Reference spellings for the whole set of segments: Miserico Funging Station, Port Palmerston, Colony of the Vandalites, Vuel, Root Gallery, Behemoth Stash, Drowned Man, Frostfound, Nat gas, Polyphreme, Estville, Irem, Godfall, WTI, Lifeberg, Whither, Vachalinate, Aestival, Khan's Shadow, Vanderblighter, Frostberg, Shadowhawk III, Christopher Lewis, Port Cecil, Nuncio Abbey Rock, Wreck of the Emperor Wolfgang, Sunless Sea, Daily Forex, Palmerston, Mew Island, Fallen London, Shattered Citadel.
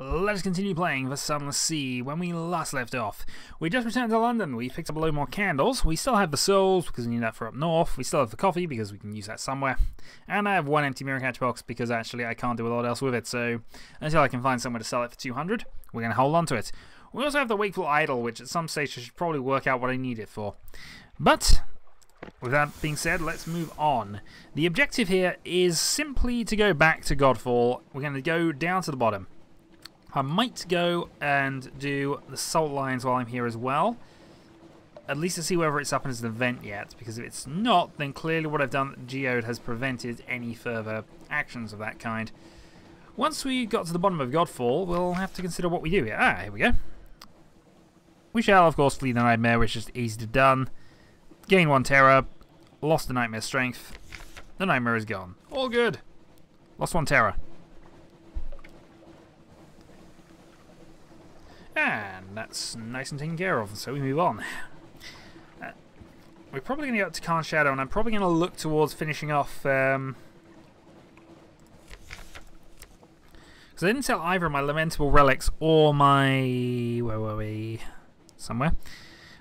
Let us continue playing for Sunless Sea. When we last left off, we just returned to London. We picked up a load more candles. We still have the souls because we need that for up north. We still have the coffee because we can use that somewhere. And I have one empty mirror catch box because actually I can't do a lot else with it. So until I can find somewhere to sell it for 200, we're going to hold on to it. We also have the Wakeful Idol, which at some stage I should probably work out what I need it for. But with that being said, let's move on. The objective here is simply to go back to Godfall. We're going to go down to the bottom. I might go and do the salt lines while I'm here as well. At least to see whether it's up as an event yet, because if it's not, then clearly what I've done, Geode, has prevented any further actions of that kind. Once we got to the bottom of Godfall, we'll have to consider what we do here. Ah, here we go. We shall, of course, flee the Nightmare, which is easy to done. Gain 1 terror, lost the Nightmare strength. The Nightmare is gone. All good. Lost 1 terror. And that's nice and taken care of, so we move on. We're probably going to go up to Khan's Shadow, and I'm probably going to look towards finishing off... Because I didn't sell either of my Lamentable Relics or my... Where were we? Somewhere.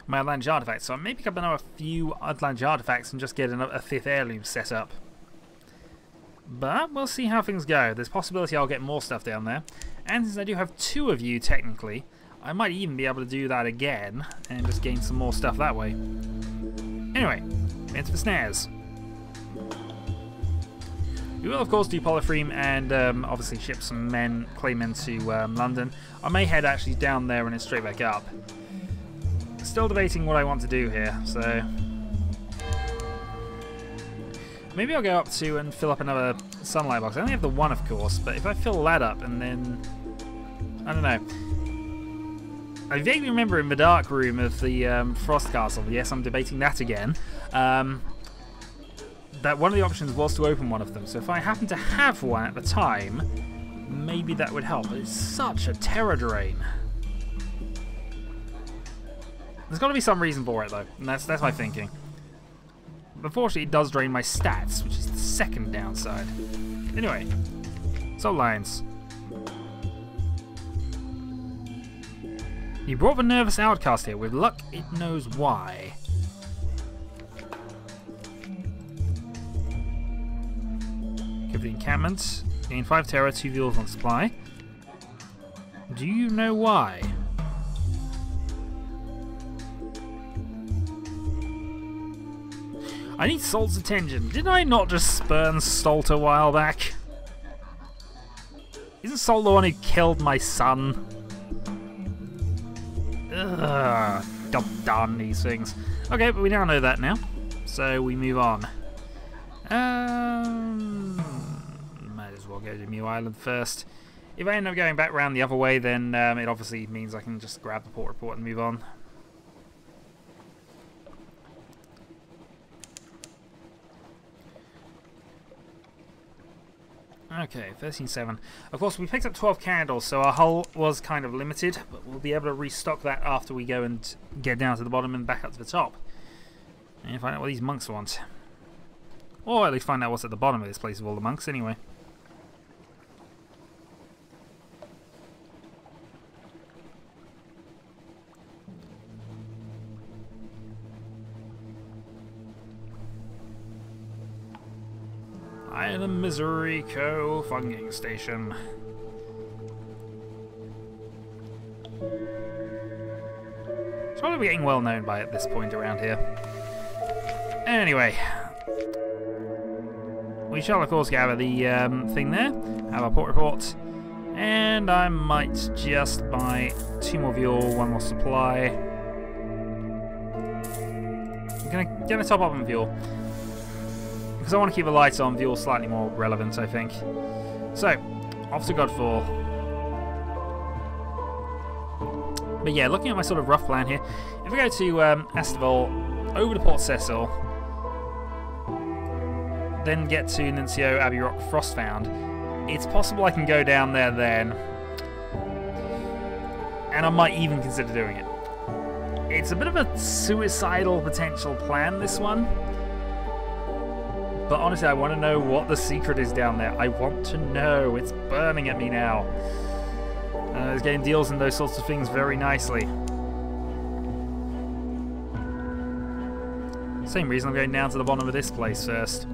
My Outlandish Artifacts. So I may pick up another few Outlandish Artifacts and just get a 5th heirloom set up. But we'll see how things go. There's a possibility I'll get more stuff down there. And since I do have 2 of you, technically, I might even be able to do that again and just gain some more stuff that way. Anyway, into the snares. We will, of course, do Polyphreme and obviously ship some men, claimmen to London. I may head actually down there and then straight back up. Still debating what I want to do here, so... Maybe I'll go up to and fill up another sunlight box. I only have the one, of course, but if I fill that up and then... I don't know. I vaguely remember in the dark room of the Frost Castle, yes, I'm debating that again, that one of the options was to open one of them, so if I happen to have one at the time, maybe that would help. But it's such a terror drain. There's got to be some reason for it, though, and that's my thinking. Unfortunately, it does drain my stats, which is the second downside. Anyway, so lines. You brought the Nervous Outcast here. With luck, it knows why. Give the encampment. Gain 5 terror, 2 vials on supply. Do you know why? I need Salt's attention. Didn't I not just spurn Salt a while back? Isn't Salt the one who killed my son? Ugh. Darn these things. Okay, but we now know that now. So we move on. Might as well go to Mew Island first. If I end up going back round the other way, then it obviously means I can just grab the port report and move on. Okay, 13.7. Of course, we picked up 12 candles, so our hull was kind of limited, but we'll be able to restock that after we go and get down to the bottom and back up to the top. And find out what these monks want. Or at least find out what's at the bottom of this place with all the monks, anyway. The Miserico Funging Station. It's probably getting well known by at this point around here. Anyway, we shall of course gather the thing there, have our port report, and I might just buy 2 more fuel, 1 more supply. I'm gonna top up on fuel. Because I want to keep the lights on, fuel slightly more relevant, I think. So, off to Godfall. But yeah, looking at my sort of rough plan here, if I go to Aestival, over to Port Cecil, then get to Nuncio Abbey Rock Frostfound, it's possible I can go down there then, and I might even consider doing it. It's a bit of a suicidal potential plan, this one. But honestly, I want to know what the secret is down there. I want to know. It's burning at me now. This game deals in those sorts of things very nicely. Same reason I'm going down to the bottom of this place first.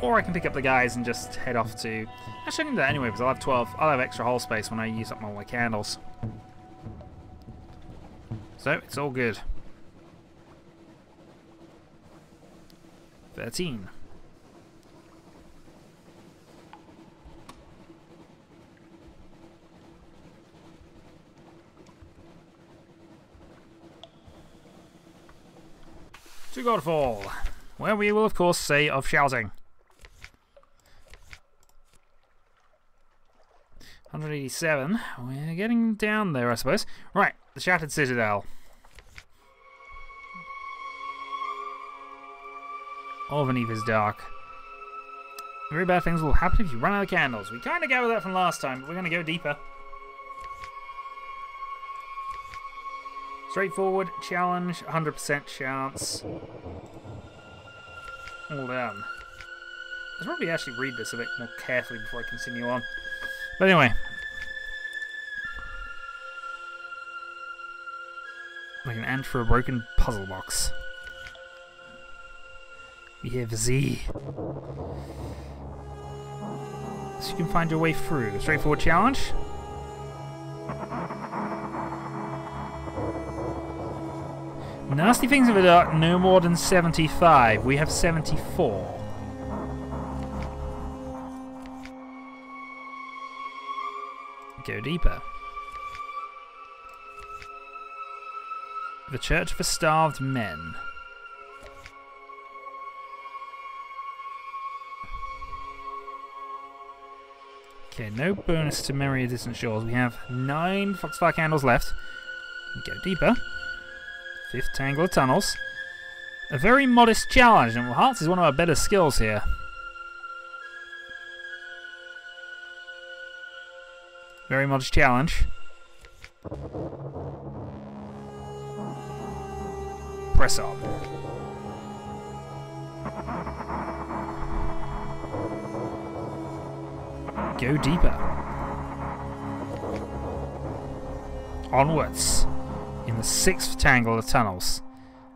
Or I can pick up the guys and just head off to... Actually, I can do that anyway, because I'll have 12. I'll have extra hull space when I use up all my candles. So, it's all good. 13. To Godfall, where we will of course say of shouting. 187. We're getting down there, I suppose. Right, the Shattered Citadel. All beneath is dark. Very bad things will happen if you run out of candles. We kind of gathered that from last time, but we're going to go deeper. Straightforward, challenge, 100% chance. All down. I should probably actually read this a bit more carefully before I continue on. But anyway. Like an ant for a broken puzzle box. We have Z. So you can find your way through. Straightforward challenge. Nasty things of the dark, no more than 75. We have 74. Go deeper. The Church for Starved Men. Okay, no bonus to Merry Distant Shores. We have 9 Foxfire Candles left. Go deeper. 5th Tangle of Tunnels. A very modest challenge, and Hearts is one of our better skills here. Very modest challenge. Press on. Go deeper. Onwards. In the 6th Tangle of Tunnels.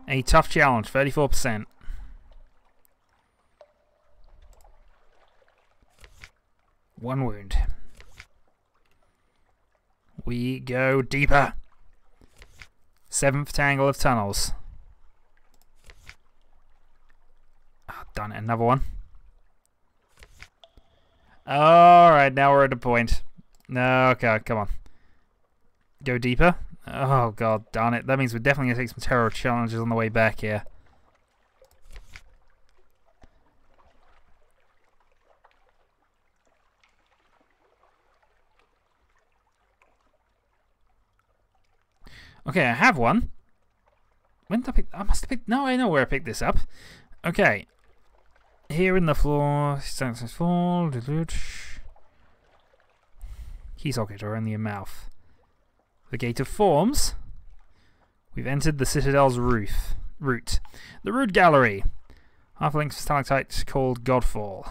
A tough challenge, 34%. One wound. We go deeper. 7th Tangle of Tunnels. Oh, done it, another one. Alright, now we're at a point. No, okay, come on. Go deeper. Oh, god darn it. That means we're definitely going to take some terror challenges on the way back here. Okay, I have one. When did I pick... I must have picked... No, I know where I picked this up. Okay. Here in the floor... Key socket or in your mouth. The Gate of Forms. We've entered the Citadel's roof. Root. The Root Gallery. Half-length stalactite called Godfall.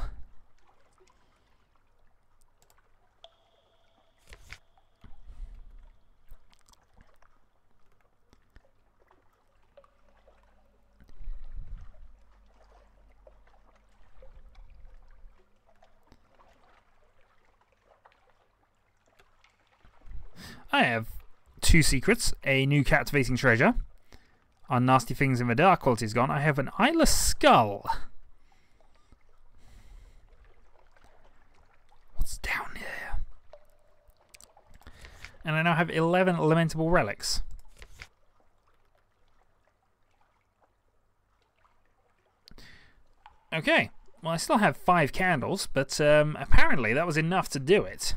I have 2 secrets, a new captivating treasure. Our nasty things in the dark quality is gone. I have an eyeless skull. What's down there? And I now have 11 lamentable relics. Okay, well I still have 5 candles, but apparently that was enough to do it.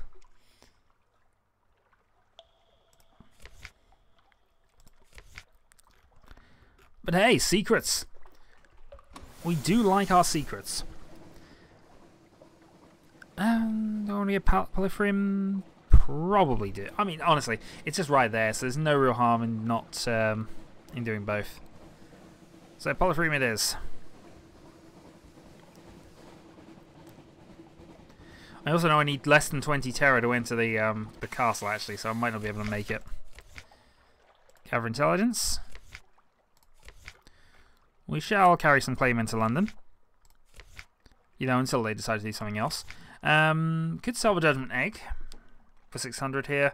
But hey, secrets! We do like our secrets. Do I want to get Polyphrim? Probably do. I mean, honestly, it's just right there, so there's no real harm in not in doing both. So Polyphrim it is. I also know I need less than 20 terror to enter the castle, actually, so I might not be able to make it. Cover intelligence. We shall carry some claim into London. You know, until they decide to do something else. Could sell the Judgment Egg for 600 here.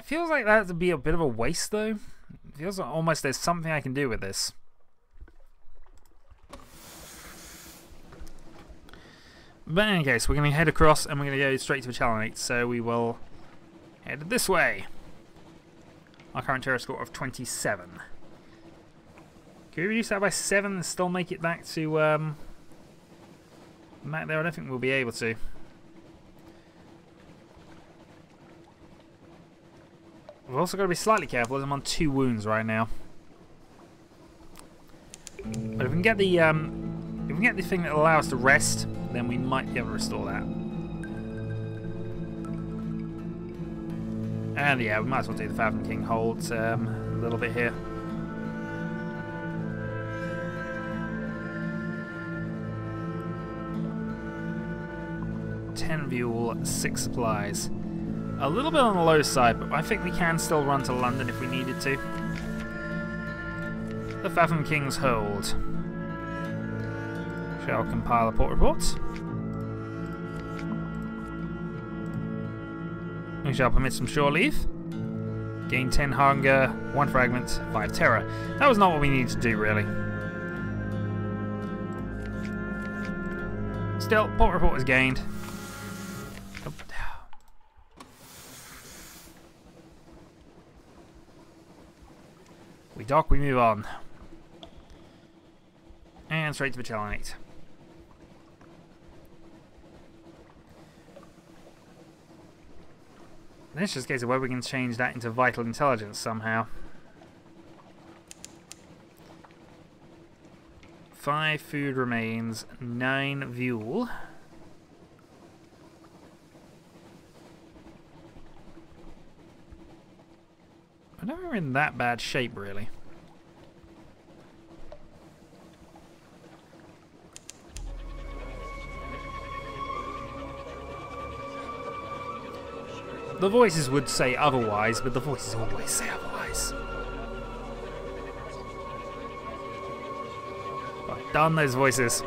It feels like that would be a bit of a waste, though. It feels like almost there's something I can do with this. But in any case, we're going to head across and we're going to go straight to Vachalinate, so we will head this way. Our current terror score of 27. Can we reduce that by 7 and still make it back to back there? I don't think we'll be able to. We've also got to be slightly careful as I'm on 2 wounds right now. But if we can get the thing that allows us to rest, then we might be able to restore that. And yeah, we might as well do the Fathom King hold a little bit here. Fuel, 6 supplies. A little bit on the low side, but I think we can still run to London if we needed to. The Fathom King's Hold. Shall compile a port report. We shall permit some shore leave. Gain 10 hunger, 1 fragment, 5 terror. That was not what we needed to do, really. Still, port report was gained. We dock, we move on. And straight to Vachalinate. Then it's just a case of whether we can change that into vital intelligence somehow. 5 food remains, 9 fuel. I don't think we're in that bad shape, really. The voices would say otherwise, but the voices always say otherwise. Oh, darn those voices.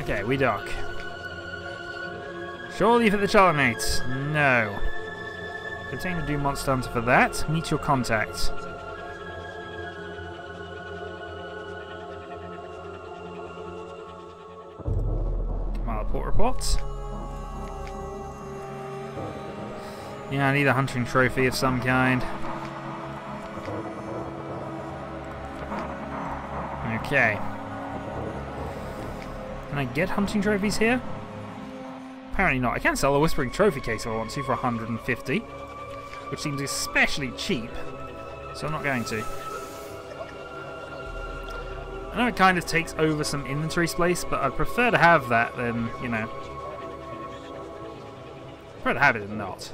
Okay, we dock. Shore leave at Vachalinate. No. Continue to do Monster Hunter for that. Meet your contact. Command port report. Yeah, I need a hunting trophy of some kind. Okay. Can I get hunting trophies here? Apparently not. I can sell a Whispering Trophy case if I want to for 150, which seems especially cheap, so I'm not going to. I know it kind of takes over some inventory space, but I'd prefer to have that than, you know... I'd prefer to have it than not.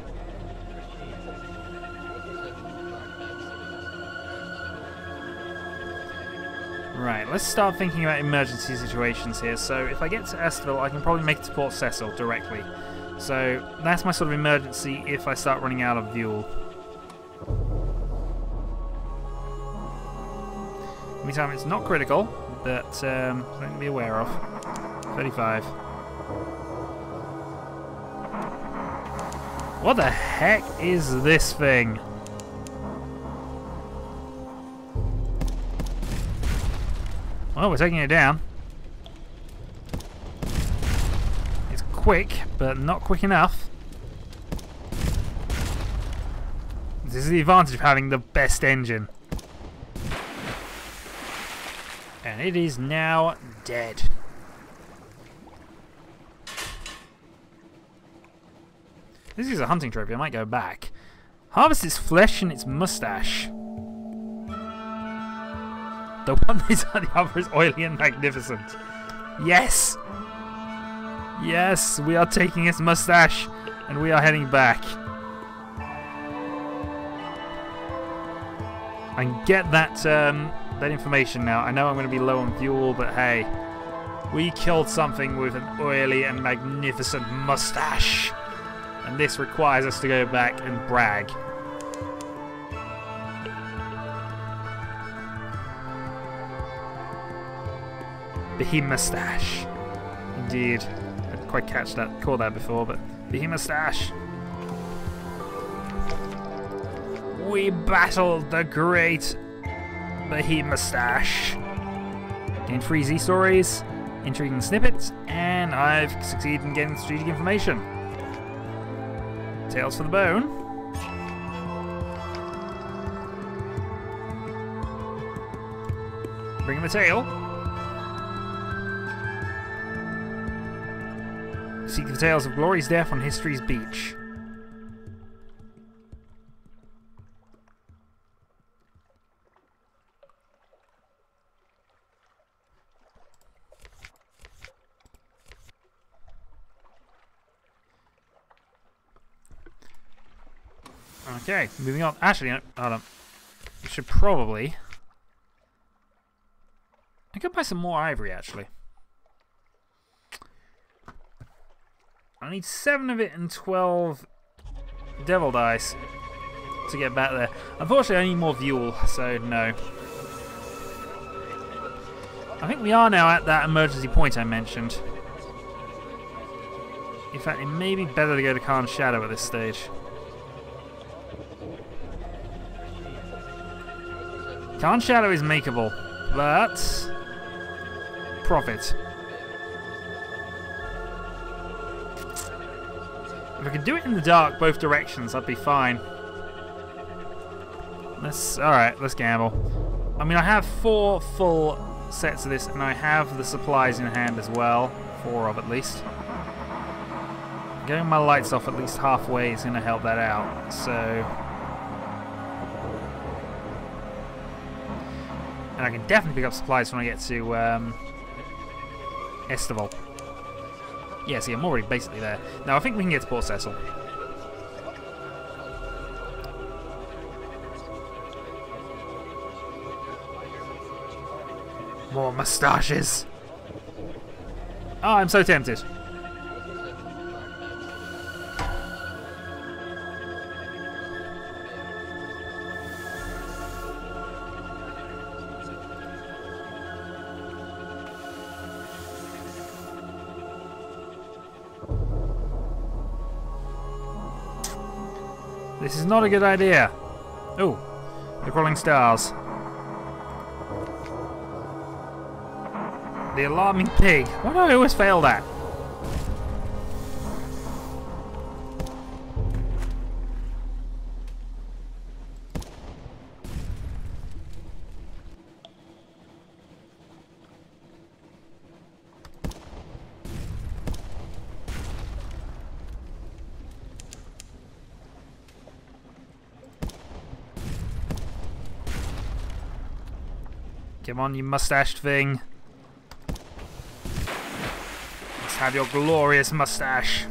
Right, let's start thinking about emergency situations here. So if I get to Estville, I can probably make it to Port Cecil directly. So that's my sort of emergency if I start running out of fuel. In the meantime, it's not critical, but something to be aware of. 35. What the heck is this thing? Well, we're taking it down. It's quick, but not quick enough. This is the advantage of having the best engine. And it is now dead. This is a hunting trophy, I might go back. Harvest its flesh and its mustache. The one inside the other is oily and magnificent. Yes! Yes, we are taking his mustache and we are heading back. And get that that information now. I know I'm going to be low on fuel, but hey, we killed something with an oily and magnificent mustache. And this requires us to go back and brag. Behemoth Stash. Indeed. I didn't quite catch that call there before, but Behemoth Stash. We battled the great Behemoth Stash. Gained free Z stories, intriguing snippets, and I've succeeded in getting strategic information. Tales for the bone. Bring him a tail. Seek the tales of glory's death on history's beach. Okay, moving on. Actually, hold on. We should probably... I could buy some more ivory, actually. I need 7 of it and 12 devil dice to get back there. Unfortunately, I need more fuel, so no. I think we are now at that emergency point I mentioned. In fact, it may be better to go to Khan's Shadow at this stage. Khan's Shadow is makeable, but profit. If I could do it in the dark both directions, I'd be fine. All right, let's gamble. I mean, I have 4 full sets of this, and I have the supplies in hand as well, 4 of at least. Getting my lights off at least halfway is going to help that out, so. And I can definitely pick up supplies when I get to Aestival. Yeah, see, I'm already basically there. Now, I think we can get to Port Cecil. More moustaches! Oh, I'm so tempted. This is not a good idea. Oh, the crawling stars. The alarming pig. Why do I always fail that? Come on, you mustached thing. Let's have your glorious mustache.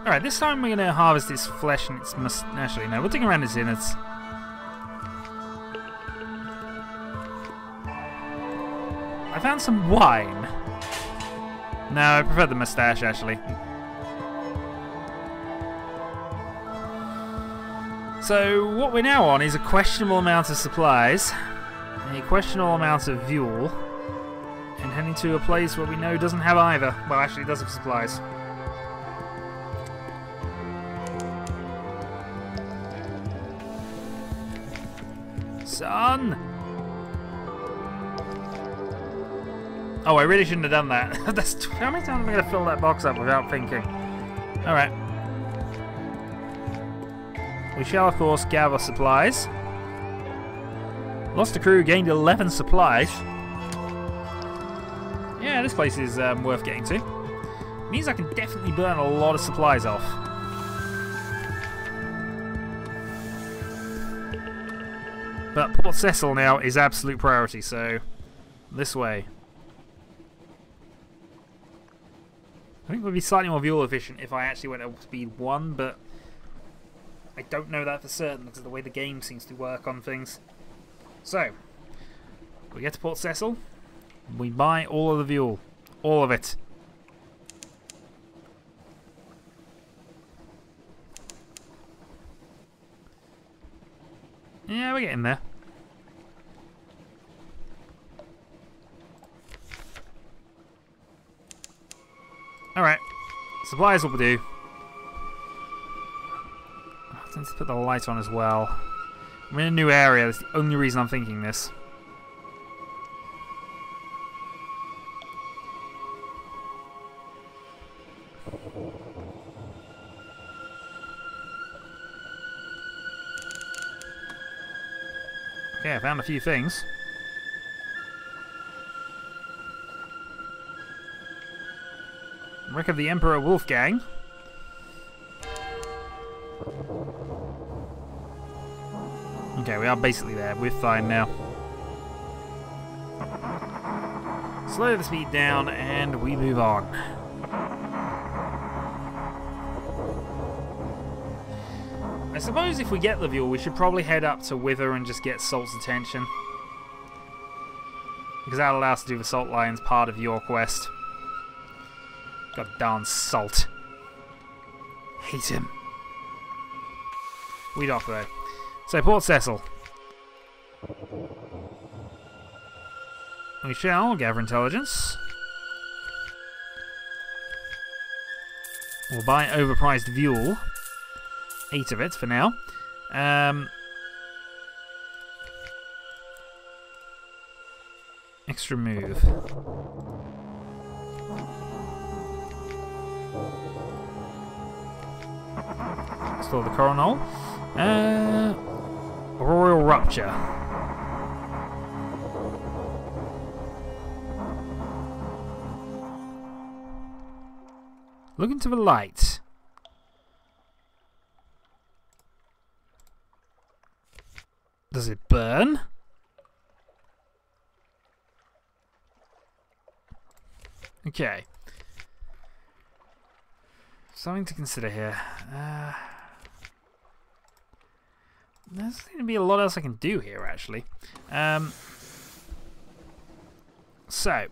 Alright, this time we're going to harvest its flesh and its mustache. Actually, no, we'll dig around its innards. I found some wine. No, I prefer the mustache, actually. So what we're now on is a questionable amount of supplies, a questionable amount of fuel, and heading to a place where we know doesn't have either. Well, actually, it does have supplies. Son! Oh, I really shouldn't have done that. That's how many times am I going to fill that box up without thinking? All right. We shall, of course, gather supplies. Lost a crew, gained 11 supplies. Yeah, this place is worth getting to. Means I can definitely burn a lot of supplies off. But Port Cecil now is absolute priority, so this way. I think we'll be slightly more fuel efficient if I actually went up to speed 1, but... I don't know that for certain because of the way the game seems to work on things. So, we get to Port Cecil. We buy all of the fuel. All of it. Yeah, we're getting there. Alright. Supplies will do. I need to put the light on as well. I'm in a new area. That's the only reason I'm thinking this. Okay, I found a few things. Wreck of the Emperor Wolfgang. Okay, we are basically there. We're fine now. Slow the speed down and we move on. I suppose if we get the Vuel, we should probably head up to Whither and just get Salt's attention. Because that'll allow us to do the Salt Lions part of your quest. God darn Salt. Hate him. We'd off though. So, Port Cecil. We shall gather intelligence. We'll buy overpriced Vuel. 8 of it for now. Extra move. Explore the coronal. Royal Rupture. Look into the light. Does it burn? Okay. Something to consider here. There's going to be a lot else I can do here, actually. So,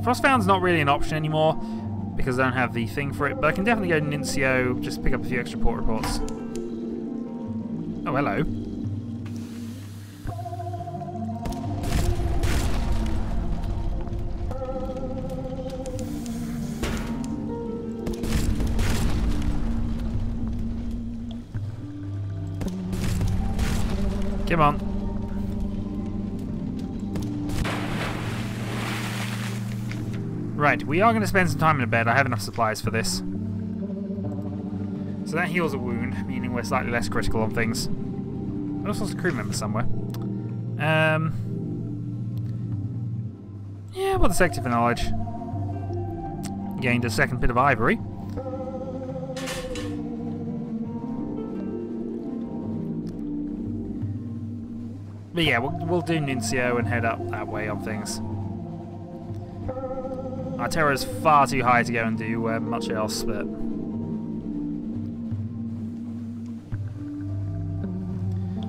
Frostfound's not really an option anymore because I don't have the thing for it, but I can definitely go to Nuncio, just pick up a few extra port reports. Oh, hello. Come on. Right, we are going to spend some time in a bed. I have enough supplies for this. So that heals a wound, meaning we're slightly less critical on things. I also lost a crew member somewhere. Yeah, well, the sector for knowledge. Gained a second bit of ivory. But yeah, we'll do Nuncio and head up that way on things. Our terror is far too high to go and do much else, but...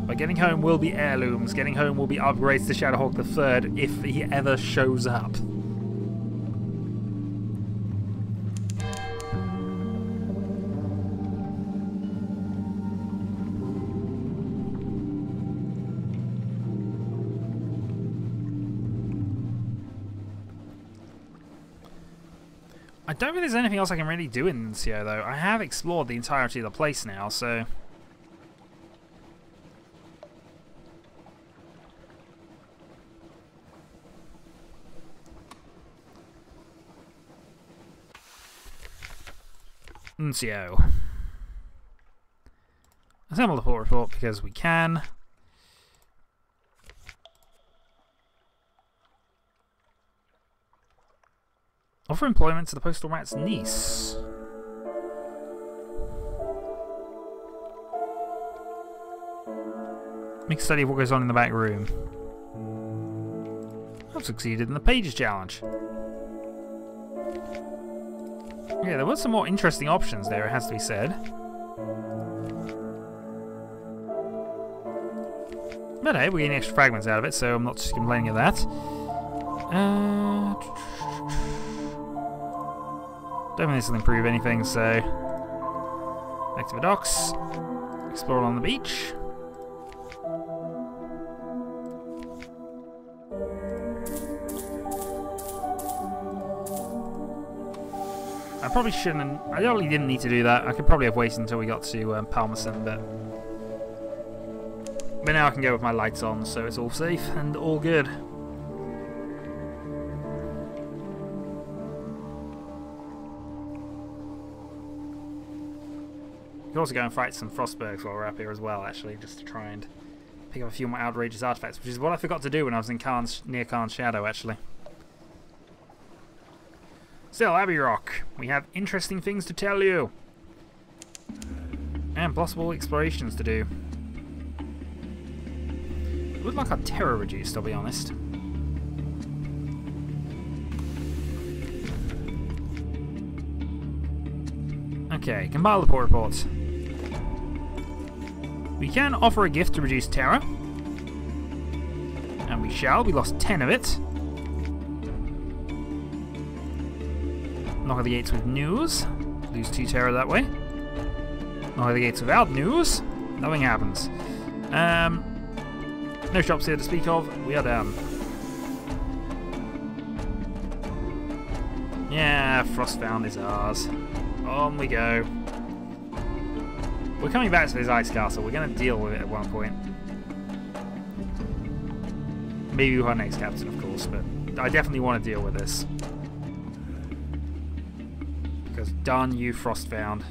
But getting home will be heirlooms. Getting home will be upgrades to Shadowhawk III if he ever shows up. I don't think there's anything else I can really do in Nuncio, though. I have explored the entirety of the place now, so... Nuncio. Assemble the port report because we can. Offer employment to the postal rat's niece. Make a study of what goes on in the back room. I've succeeded in the pages challenge. Yeah, there were some more interesting options there, it has to be said. But hey, we're getting extra fragments out of it, so I'm not just complaining of that. Don't think this will improve anything, so... Back to the docks. Explore along the beach. I probably shouldn't... I really didn't need to do that. I could probably have waited until we got to Palmerston, but now I can go with my lights on, so it's all safe and all good. We can also go and fight some Frostbergs while we're up here as well, actually, just to try and pick up a few more outrageous artifacts, which is what I forgot to do when I was in near Khan's Shadow, actually. Still, Abbey Rock, we have interesting things to tell you, and possible explorations to do. It would like our terror reduced, I'll be honest. Okay, compile the port reports. We can offer a gift to reduce terror. And we shall. We lost 10 of it. Knock at the gates with news. Lose 2 terror that way. Knock at the gates without news. Nothing happens. No shops here to speak of. We are down. Yeah, Frostfound is ours. On we go. We're coming back to this ice castle. We're going to deal with it at one point. Maybe with our next captain, of course, but I definitely want to deal with this. Because darn you, Frostfound.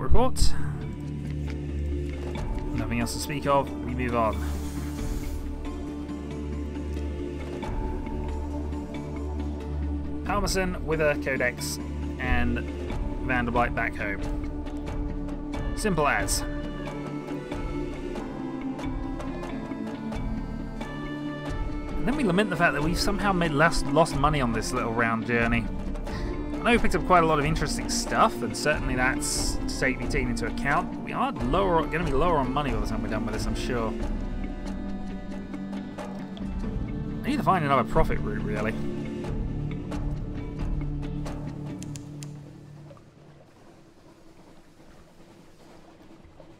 Report. Nothing else to speak of, we move on. Palmerston, Whither, Codex, and Vanderblighter back home. Simple as. And then we lament the fact that we've somehow lost money on this little round journey. I know we picked up quite a lot of interesting stuff, and certainly that's to be taken into account. We are going to be lower on money by the time we're done with this, I'm sure. I need to find another profit route, really.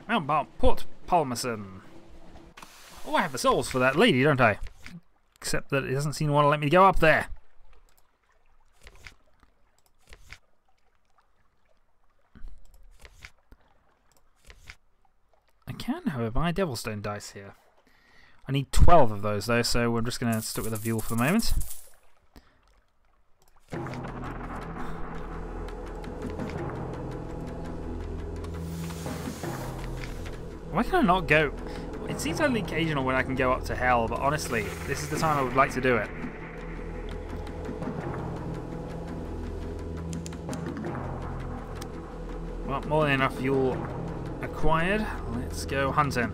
Round about Port Palmerston. Oh, I have the souls for that lady, don't I? Except that it doesn't seem to want to let me go up there. Can, however, buy Devilstone dice here. I need 12 of those though, so we're just going to stick with the Vuel for the moment. Why can I not go? It seems only occasional when I can go up to hell, but honestly, this is the time I would like to do it. Well, more than enough Vuel acquired. Let's go hunting.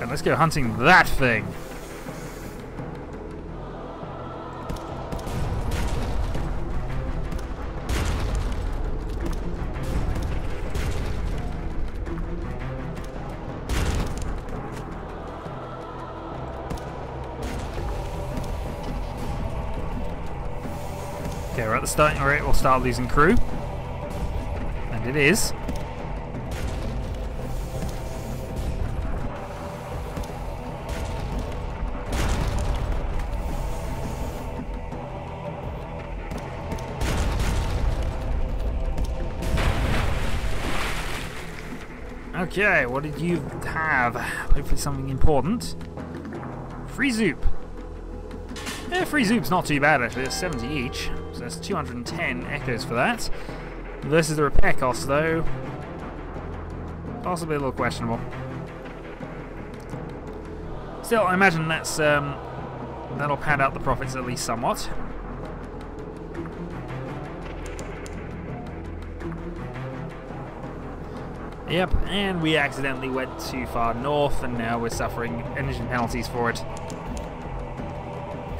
And let's go hunting that thing. Okay, we're at the starting rate, we'll start losing crew. And it is. Okay, what did you have? Hopefully something important. Free Zoop. Yeah, free Zoop's not too bad actually, it's 70 each. So that's 210 echoes for that. Versus the repair cost, though, possibly a little questionable. Still, I imagine that's that'll pad out the profits at least somewhat. Yep, and we accidentally went too far north, and now we're suffering engine penalties for it.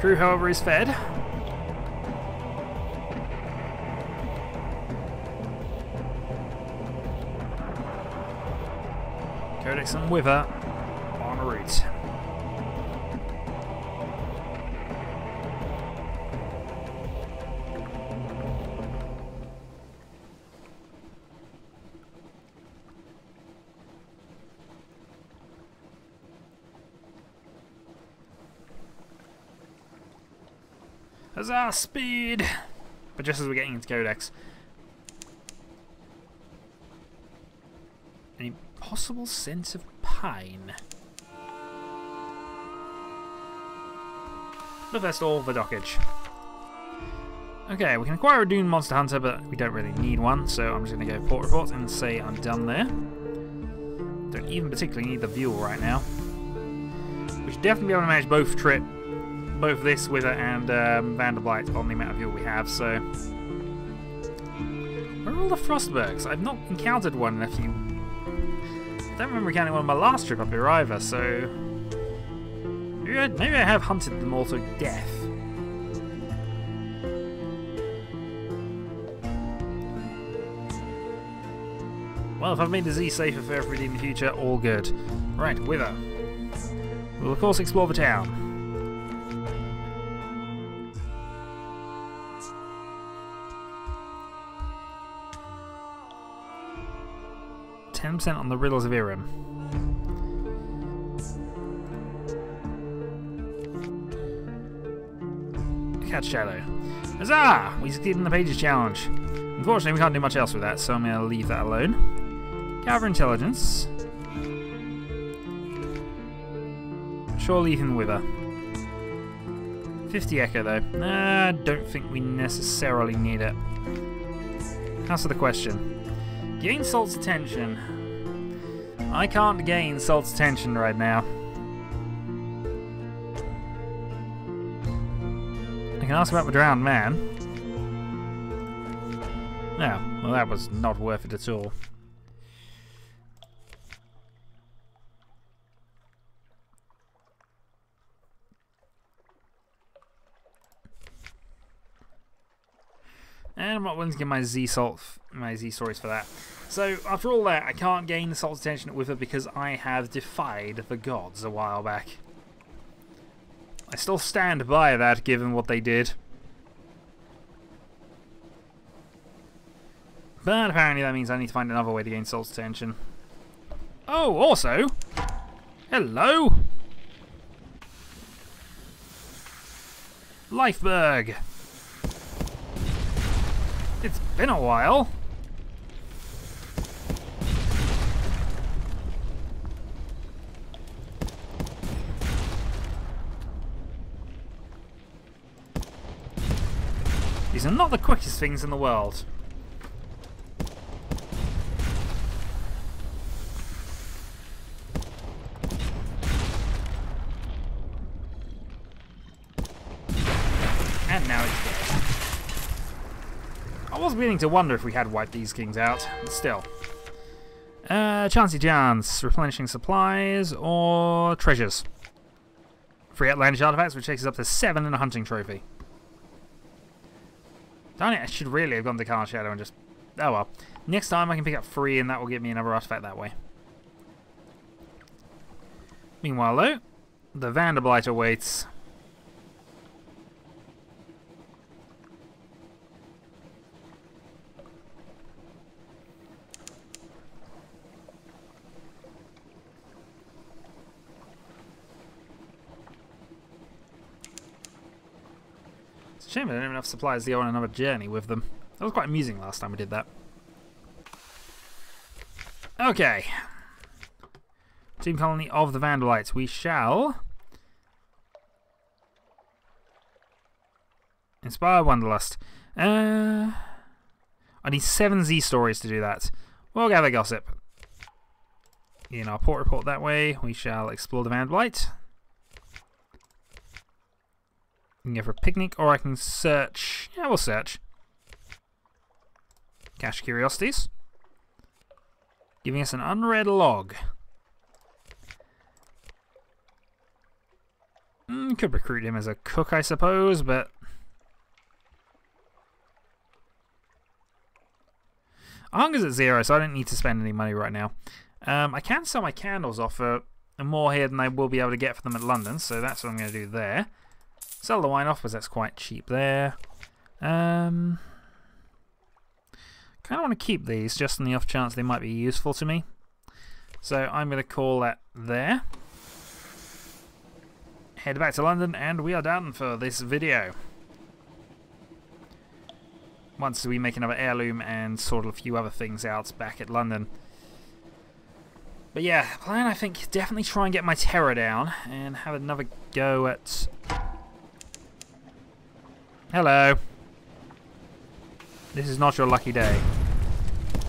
Crew, however, is fed. Codex and Whither en route. Huzzah, speed! But just as we're getting into Codex. Any possible sense of pine? But first, all the dockage. Okay, we can acquire a Dune Monster Hunter, but we don't really need one, so I'm just going to go port report and say I'm done there. Don't even particularly need the Vuel right now. We should definitely be able to manage both trips. Both this, Wither, and Vanderblight on the amount of fuel we have, so... Where are all the Frostbergs? I've not encountered one in a few... I don't remember encountering one on my last trip up here either, so... Maybe I have hunted them all to death. Well, if I've made the Z safer for everybody in the future, all good. Right, Wither. We'll of course explore the town. On the riddles of Irem. Khan's Shadow. Huzzah! We succeeded in the Pages Challenge. Unfortunately, we can't do much else with that, so I'm going to leave that alone. Gather Intelligence. Shore Leaf and Wither. 50 Echo, though. I don't think we necessarily need it. Answer the question. Gain Salt's attention. I can't gain Salt's attention right now. I can ask about the Drowned Man. Oh, well that was not worth it at all. And I'm not willing to give my Z stories for that. So after all that, I can't gain the Salt's attention with her because I have defied the gods a while back. I still stand by that, given what they did. But apparently that means I need to find another way to gain Salt's attention. Oh, also, hello, Lifeberg. It's been a while. These are not the quickest things in the world. And now it's I was beginning to wonder if we had wiped these kings out, but still. Chancy Jans, replenishing supplies or treasures. Free outlandish artifacts, which takes us up to 7 and a hunting trophy. Darn it, I should really have gone to Khan's Shadow and just... Oh well. Next time I can pick up 3 and that will give me another artifact that way. Meanwhile though, the Vanderblighter awaits. Shame I don't have enough supplies to go on another journey with them. That was quite amusing last time we did that. Okay. Team Colony of the Vandalites. We shall... Inspire Wanderlust. I need 7 Z stories to do that. We'll gather gossip. In our port report that way, we shall explore the Vandalite. I can go for a picnic, or I can search. Yeah, we'll search. Cache Curiosities. Giving us an unread log. Could recruit him as a cook, I suppose, but... Hunger's at zero, so I don't need to spend any money right now. I can sell my candles off for more here than I will be able to get for them at London, so that's what I'm going to do there. Sell the wine off because that's quite cheap there. Kind of want to keep these just on the off chance they might be useful to me. So I'm going to call that there. Head back to London and we are done for this video. Once we make another heirloom and sort a few other things out back at London. But yeah, plan I think definitely try and get my terror down and have another go at... Hello. This is not your lucky day.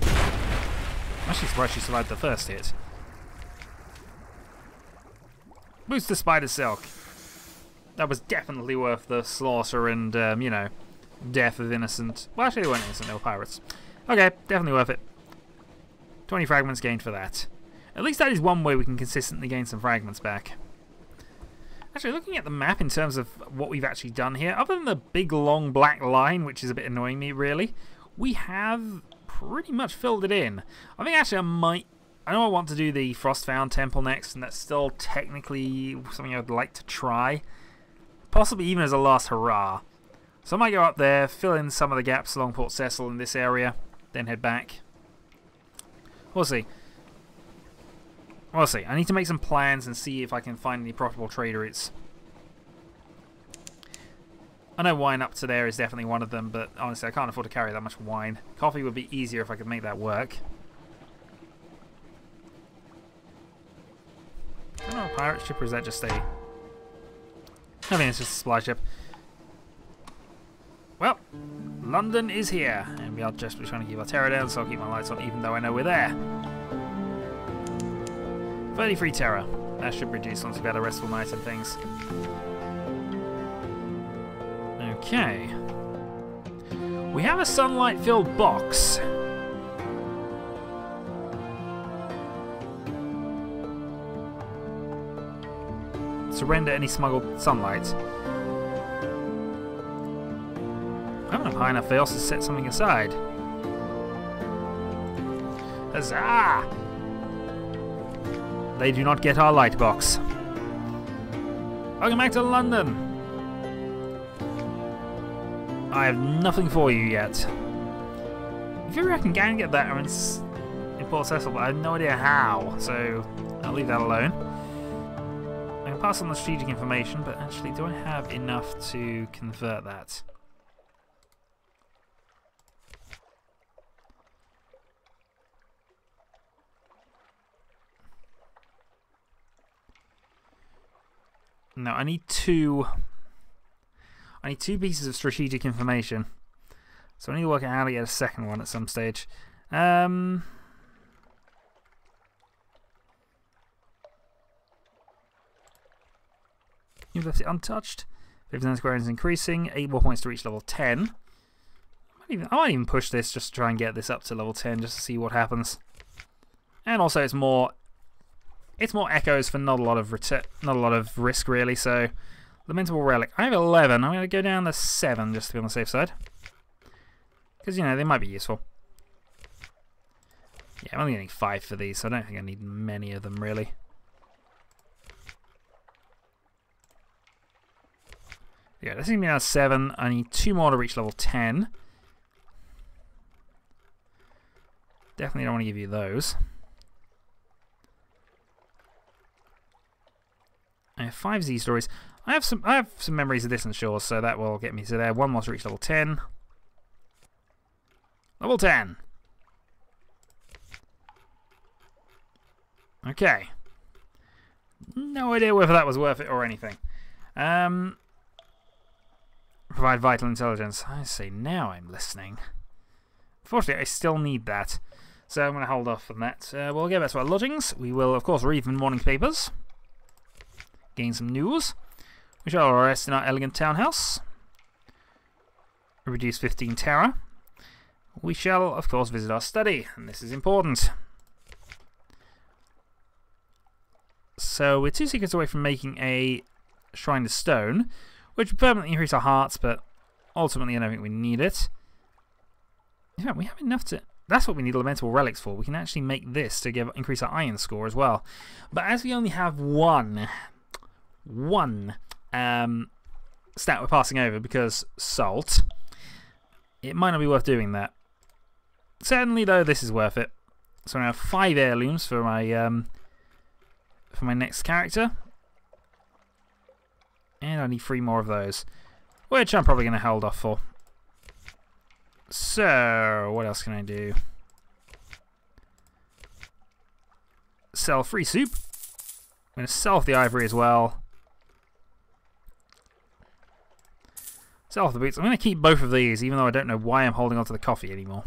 I'm actually surprised she survived the first hit. Boost the spider silk. That was definitely worth the slaughter and, you know, death of innocent... Well, actually they weren't innocent, they were pirates. Okay, definitely worth it. 20 fragments gained for that. At least that is one way we can consistently gain some fragments back. Actually, looking at the map in terms of what we've actually done here, other than the big long black line, which is a bit annoying me really, we have pretty much filled it in. I think actually I might... I know I want to do the Frostfound Temple next, and that's still technically something I would like to try. Possibly even as a last hurrah. So I might go up there, fill in some of the gaps along Port Cecil in this area, then head back. We'll see. We'll see. I need to make some plans and see if I can find any profitable trade routes. I know wine up to there is definitely one of them, but honestly I can't afford to carry that much wine. Coffee would be easier if I could make that work. Is that a pirate ship or is that just a... I mean, it's just a supply ship. Well, London is here, and we are just trying to keep our terror down, so I'll keep my lights on even though I know we're there. 33 terror. That should reduce once we've had a restful night and things. Okay. We have a sunlight-filled box. Surrender any smuggled sunlight. I don't have high enough fails to set something aside. Huzzah! They do not get our light box. Welcome back to London. I have nothing for you yet. If you reckon I can get that in Port Cecil, but I have no idea how, so I'll leave that alone. I can pass on the strategic information, but actually, do I have enough to convert that? No, I need two. I need two pieces of strategic information, so I need to work out how to get a second one at some stage. You've left it untouched. 59 square is increasing. 8 more points to reach level 10. I might even push this just to try and get this up to level 10, just to see what happens. And also, it's more. It's more echoes for not a lot of risk really. So, lamentable relic. I have 11. I'm going to go down to 7 just to be on the safe side, because you know they might be useful. Yeah, I'm only getting 5 for these, so I don't think I need many of them really. Yeah, this is going to be now 7. I need 2 more to reach level 10. Definitely don't want to give you those. I have 5 Z stories. I have some memories of distant shores, so that will get me to there. 1 more to reach level 10. Level 10. Okay. No idea whether that was worth it or anything. Provide vital intelligence. I say now I'm listening. Unfortunately, I still need that, so I'm going to hold off on that. We'll go back to our lodgings. We will, of course, read the morning papers. Gain some news. We shall rest in our elegant townhouse. Reduce 15 terror. We shall, of course, visit our study, and this is important. So we're 2 seconds away from making a Shrine to Stone, which would permanently increase our hearts, but ultimately I don't think we need it. Yeah, we have enough to... That's what we need Elemental Relics for. We can actually make this to increase our Iron score as well. But as we only have one stat we're passing over because Salt, it might not be worth doing that. Certainly, though, this is worth it. So I have 5 heirlooms for my next character. And I need 3 more of those, which I'm probably going to hold off for. So, what else can I do? Sell free soup. I'm going to sell off the ivory as well. Sell off the boots. I'm going to keep both of these, even though I don't know why I'm holding on to the coffee anymore.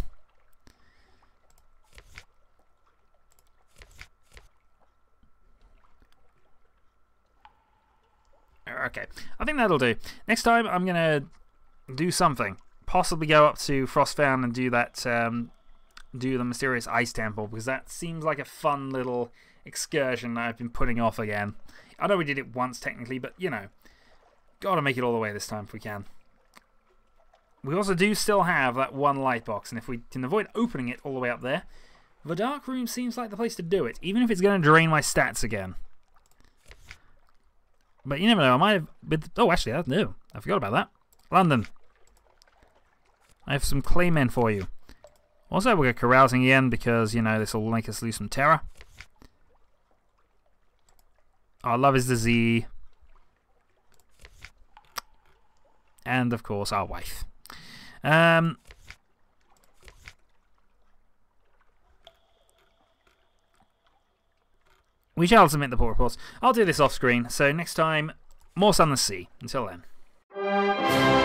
Okay, I think that'll do. Next time I'm going to do something. Possibly go up to Frostfound and do that, do the Mysterious Ice Temple, because that seems like a fun little excursion that I've been putting off again. I know we did it once technically, but you know, gotta make it all the way this time if we can. We also do still have that one light box, and if we can avoid opening it all the way up there, the Dark Room seems like the place to do it, even if it's going to drain my stats again. But you never know, I might have... Oh, actually, that's new. I forgot about that. London. I have some Claymen for you. Also, we'll go carousing again because, you know, this will make us lose some terror. Our love is the Z. And, of course, our wife. We shall submit the port reports. I'll do this off screen, so next time, more Sunless Sea. Until then.